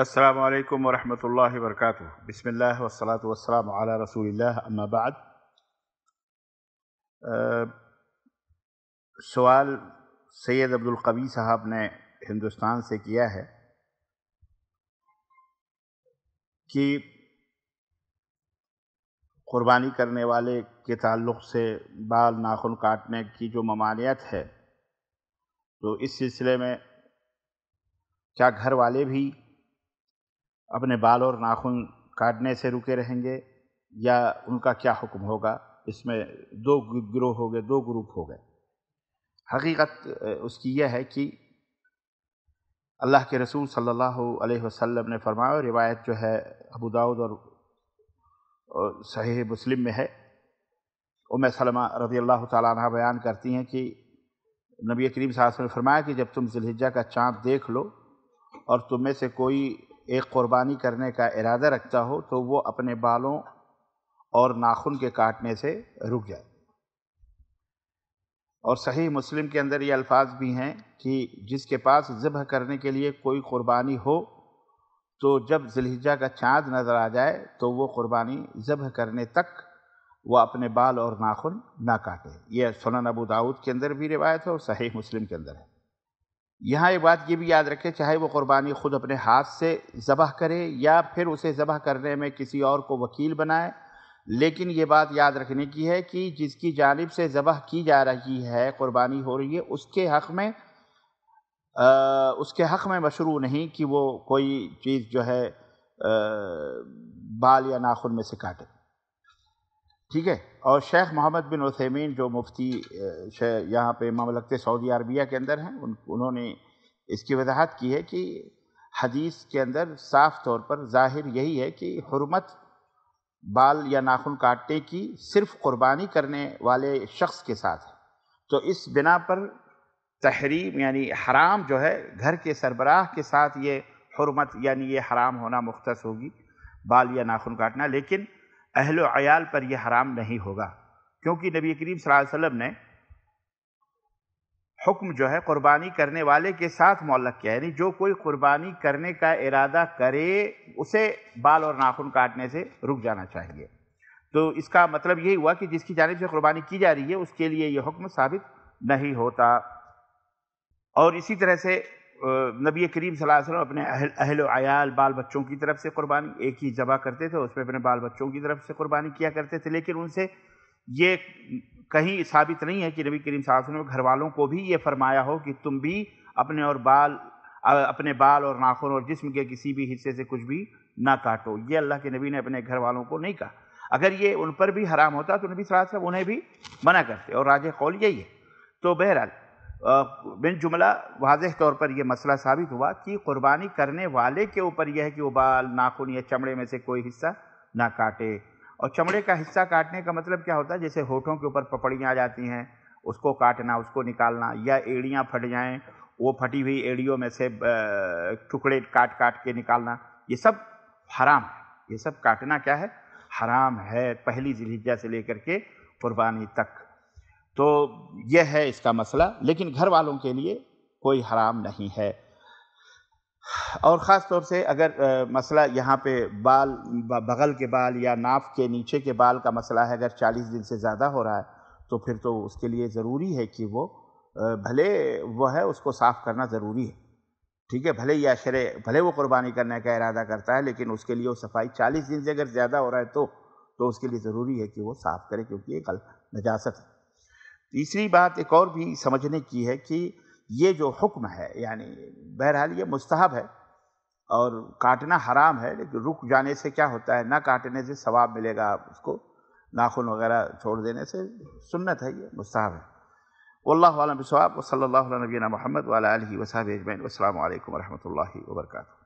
अस्सलामु अलैकुम वरहमतुल्लाहि वबरकातुह। बिस्मिल्लाह वस्सलातु वस्सलामु अला रसूलिल्लाह, अम्मा बाद। सवाल सैयद अब्दुल क़वी साहब ने हिंदुस्तान से किया है कि क़ुरबानी करने वाले के ताल्लुक़ से बाल नाखून काटने की जो ममानियत है, तो इस सिलसिले में क्या घर वाले भी अपने बाल और नाखून काटने से रुके रहेंगे या उनका क्या हुक्म होगा? इसमें दो गिरोह हो गए, दो ग्रुप हो गए। हकीकत उसकी यह है कि अल्लाह के रसूल सल्लल्लाहु अलैहि वसल्लम ने फरमाया, और रिवायत जो है अबू दाऊद और सहीह मुस्लिम में है, उम्मे सलमा रज़ियल्लाहु तआला अन्हा बयान करती हैं कि नबी करीम सल्लल्लाहु अलैहि वसल्लम ने फरमाया कि जब तुम ज़िलहिज्जा का चाँद देख लो और तुम में से कोई एक क़ुरबानी करने का इरादा रखता हो तो वो अपने बालों और नाखून के काटने से रुक जाए। और सही मुस्लिम के अंदर ये अल्फाज भी हैं कि जिसके पास ज़िब्ह करने के लिए कोई क़ुरबानी हो तो जब ज़िलहिज्जा का चाँद नज़र आ जाए तो वो क़ुरबानी ज़िब्ह करने तक वह अपने बाल और नाखून ना काटे। यह सुनन अबू दाऊद के अंदर भी रिवायत है और सही मुस्लिम के अंदर है। यहाँ एक बात ये भी याद रखें, चाहे वो क़ुरबानी ख़ुद अपने हाथ से ज़बह करे या फिर उसे ज़बह करने में किसी और को वकील बनाए, लेकिन ये बात याद रखने की है कि जिसकी जानिब से ज़बह की जा रही है, क़ुरबानी हो रही है, उसके हक़ में मशरू नहीं कि वो कोई चीज़ जो है बाल या नाखून में से काटे। ठीक है। और शेख मोहम्मद बिन उस्मैन जो मुफ्ती यहाँ पे ममलकत सऊदी अरबिया के अंदर हैं, उन्होंने इसकी वजाहत की है कि हदीस के अंदर साफ़ तौर पर ज़ाहिर यही है कि हुर्मत बाल या नाखून काटने की सिर्फ़ क़ुरबानी करने वाले शख्स के साथ है। तो इस बिना पर तहरीम यानी हराम जो है, घर के सरबराह के साथ ये हुर्मत यानी ये हराम होना मुख्तस होगी बाल या नाखून काटना, लेकिन अहल अयाल पर यह हराम नहीं होगा, क्योंकि नबी करीम सल्लल्लाहु अलैहि वसल्लम ने हुक्म जो है क़ुरबानी करने वाले के साथ मुअल्लक़ किया, यानी जो कोई क़ुरबानी करने का इरादा करे उसे बाल और नाखून काटने से रुक जाना चाहिए। तो इसका मतलब यही हुआ कि जिसकी जानिब से क़ुरबानी की जा रही है उसके लिए यह हुक्म साबित नहीं होता। और इसी तरह से नबी करीम सल्लल्लाहु अलैहि वसल्लम अपने अहल अयाल बाल बच्चों की तरफ से क़ुरबानी एक ही ज़बह करते थे, उसमें अपने बाल बच्चों की तरफ से क़ुरबानी किया करते थे, लेकिन उनसे ये कहीं साबित नहीं है कि नबी करीम सल्लल्लाहु अलैहि वसल्लम घर वालों को भी ये फरमाया हो कि तुम भी अपने बाल और नाखून और जिस्म के किसी भी हिस्से से कुछ भी ना काटो। ये अल्लाह के नबी ने अपने घर वालों को नहीं कहा। अगर ये उन पर भी हराम होता तो नबी सल्लल्लाहु अलैहि वसल्लम उन्हें भी मना करते, और राज कौल यही है। तो बहरहाल बिन जुमला वाज़ेह तौर पर यह मसला साबित हुआ कि क़ुरबानी करने वाले के ऊपर यह है कि वो बाल नाखून या चमड़े में से कोई हिस्सा ना काटे। और चमड़े का हिस्सा काटने का मतलब क्या होता है? जैसे होठों के ऊपर पपड़ियाँ आ जाती हैं, उसको काटना, उसको निकालना, या एड़ियाँ फट जाएँ, वो फटी हुई एड़ियों में से टुकड़े काट के निकालना, ये सब हराम है। ये सब काटना क्या है? हराम है, पहली ज़िलहिज्जा से लेकर के क़ुरबानी तक। तो यह है इसका मसला, लेकिन घर वालों के लिए कोई हराम नहीं है। और ख़ास तौर से अगर मसला यहाँ पे बाल बगल के बाल या नाफ के नीचे के बाल का मसला है, अगर 40 दिन से ज़्यादा हो रहा है तो फिर तो उसके लिए ज़रूरी है कि वो भले वो है उसको साफ़ करना ज़रूरी है। ठीक है, भले वो क़ुरबानी करने का इरादा करता है, लेकिन उसके लिए वो सफाई 40 दिन से अगर ज़्यादा हो रहा है तो उसके लिए ज़रूरी है कि वो साफ़ करे, क्योंकि एक नजासत है। तीसरी बात एक और भी समझने की है कि ये जो हुक्म है, यानी बहरहाल ये मुस्तहब है और काटना हराम है, लेकिन रुक जाने से क्या होता है? ना काटने से सवाब मिलेगा उसको, नाखून वगैरह छोड़ देने से। सुन्नत है, ये मुस्तहब है। वल्लाहु आलम बिस्सवाब। सल्लल्लाहु अलैहि नबीना मोहम्मद व आलिहि वसहबिहि अजमईन। अस्सलामु अलैकुम वरहमतुल्लाहि वबरकातुहू।